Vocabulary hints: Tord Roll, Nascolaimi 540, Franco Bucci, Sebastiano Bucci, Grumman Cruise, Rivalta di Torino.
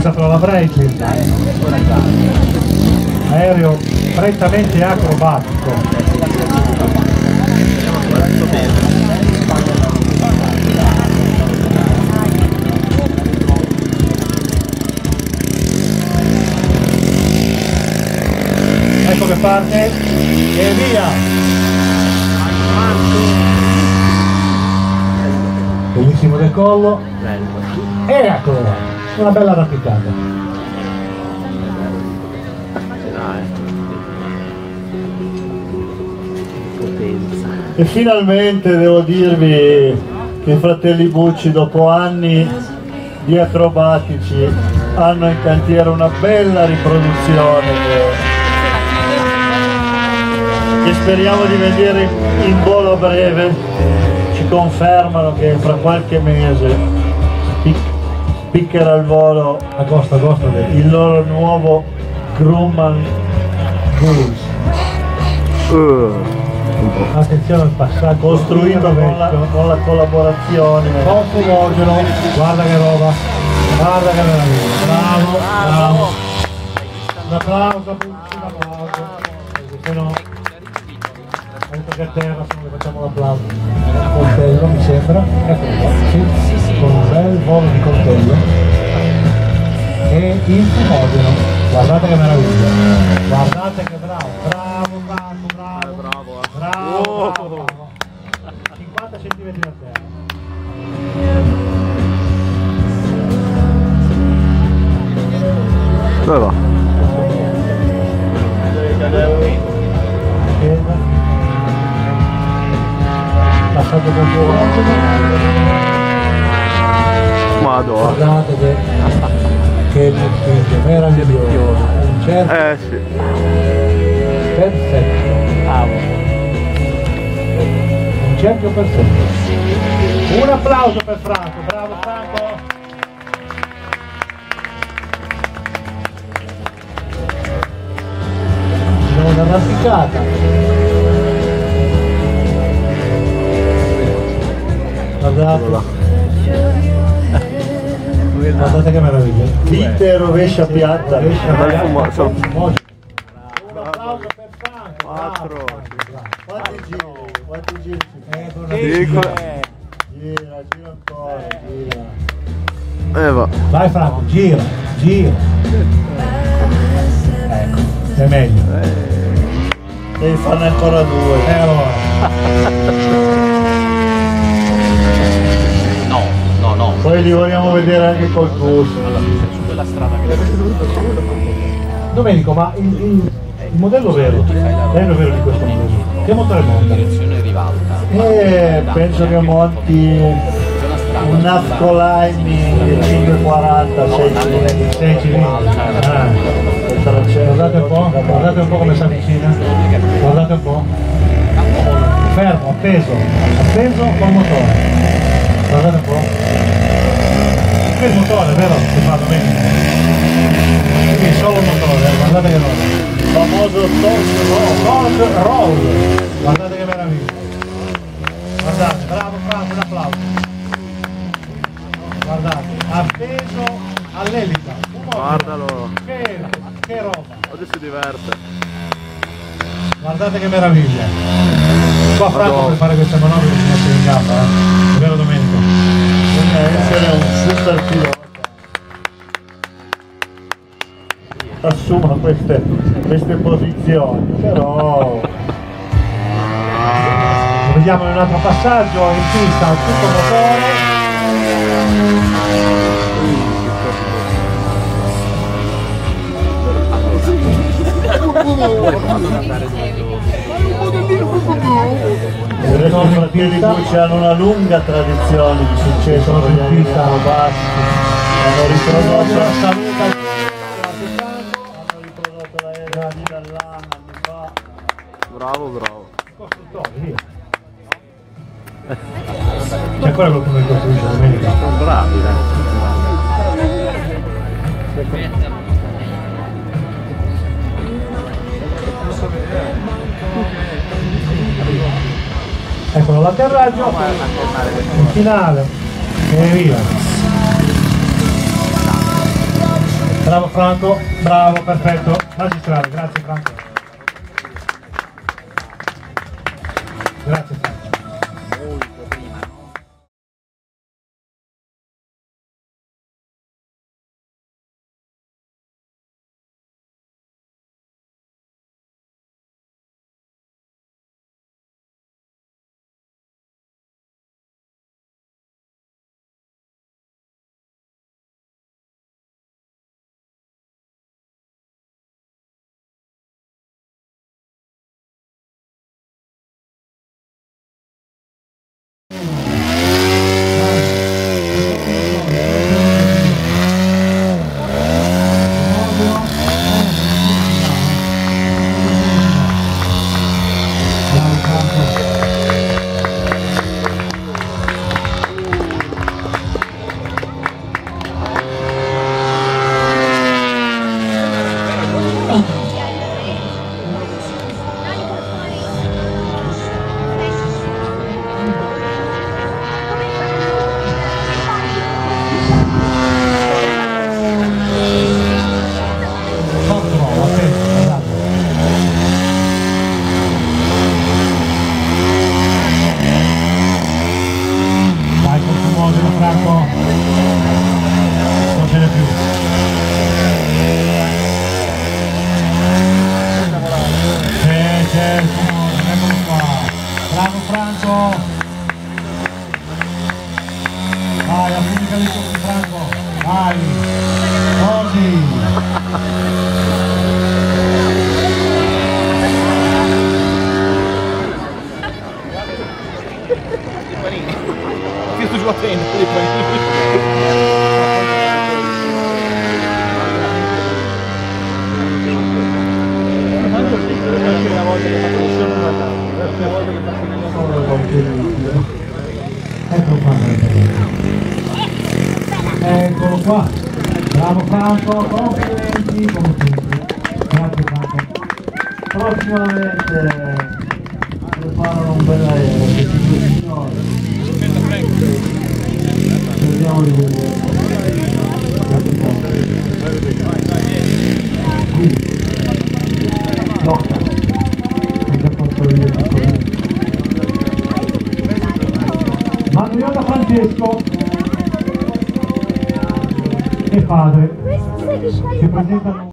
usato la brace, aereo prettamente acrobatico. Ecco che parte e via! Bellissimo decollo e ancora una bella rapidata. E finalmente devo dirvi che i fratelli Bucci, dopo anni di acrobatici, hanno in cantiere una bella riproduzione che speriamo di vedere in volo a breve. Ci confermano che fra qualche mese spiccherà il volo a Costa Costa il loro nuovo Grumman Cruise. Attenzione al passaggio, costruito con la collaborazione con fumogeno. Guarda che roba, guarda che meraviglia. Bravo, bravo, un applauso, un applauso, perché no? Oltre che a terra, se non le facciamo l'applauso. Coltello, mi sembra, sì, con un bel volo di coltello e il fumogeno. Guardate che meraviglia, guardate che bravo. 50 cm da terra. Dove va? Madonna, guardate che meraviglioso, certo. Sì, perfetto, bravo, un cerchio perfetto. Un applauso per Franco, bravo Franco. C'è una arrampicata. Guardate che meraviglia, vite rovescia piatta, un applauso per Franco. 4 quanti giri, quanti giri, gira ancora, gira, vai Franco, gira, ecco, è meglio, devi farne ancora 2, allora. No. Poi li vogliamo vedere anche col bus su quella strada che Domenico, ma il modello vero, è vero di questo modello, che motore monta? Direzione rivalta. Penso che monti un Nascolaimi 540, 6 cilindri. Guardate un po' come si avvicina, guardate un po'. Fermo, appeso col motore. Guardate un po', qui il motore, vero? Che fa bene, qui è solo il motore, guardate che roba, il famoso Tord Roll, guardate che meraviglia, guardate, bravo Franco, un applauso, guardate, appeso all'elica, guardalo, che roba, adesso si diverte, guardate che meraviglia, qua Franco per fare questa manovra si mette in gamba, è vero Domenico? Essere un super pilota. Assumono queste posizioni, però vediamo un altro passaggio in pista, tutto motore. I fratelli Bucci hanno una lunga tradizione di successo con gli anni bassi, hanno riprodotto la salute al hanno riprodotto l'aereo di Dall'anno anni fa. Bravo. C'è ancora qualcuno che costruisce la America? Sono bravi, Eccolo l'atterraggio, il finale e via. Bravo Franco, bravo, perfetto, magistrale, grazie Franco. Grazie Franco. Eccolo qua, bravo Franco, complimenti come sempre, grazie Franco. Prossimamente preparano un bel aereo, che ci vediamo di vedere. Lotta, mi ha fatto vedere. Manuela Francesco e padre si presentano